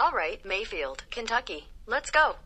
All right, Mayfield, Kentucky. Let's go.